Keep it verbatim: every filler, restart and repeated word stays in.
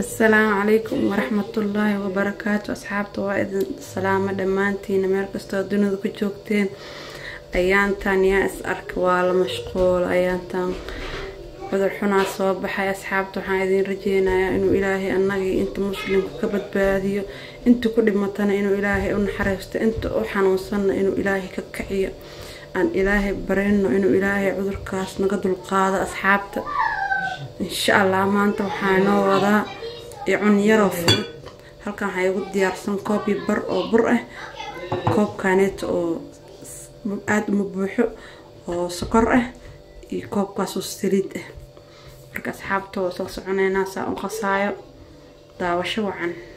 السلام عليكم ورحمة الله وبركاته أصحاب طوائد السلامة دمانتين أميرك استودون ذو كجوكتين أيان تان يأس أركوال مشغول أيان تان وذرحونا صوبحي أصحاب طوائدين رجينا إنو إلهي أنغي إنت مسلم كبت باديو إنتو كل مطانا إنو إلهي أنحرفت إنتو أوحان وصلنا إنو إلهي ككعية أن إلهي برينو إنو إلهي عذر كاس نقدو القادة أصحاب إن شاء الله ما أنتو حانو وضع يعون يرو فرد هل كان هيقود ديارسن كوبي بر أو برقه كوب كانت أو مبقات مبوحو أو سكره يكوب كاسو ستريده برك أصحابتو وصلصو عنينا ساقن قصايا داوشو عن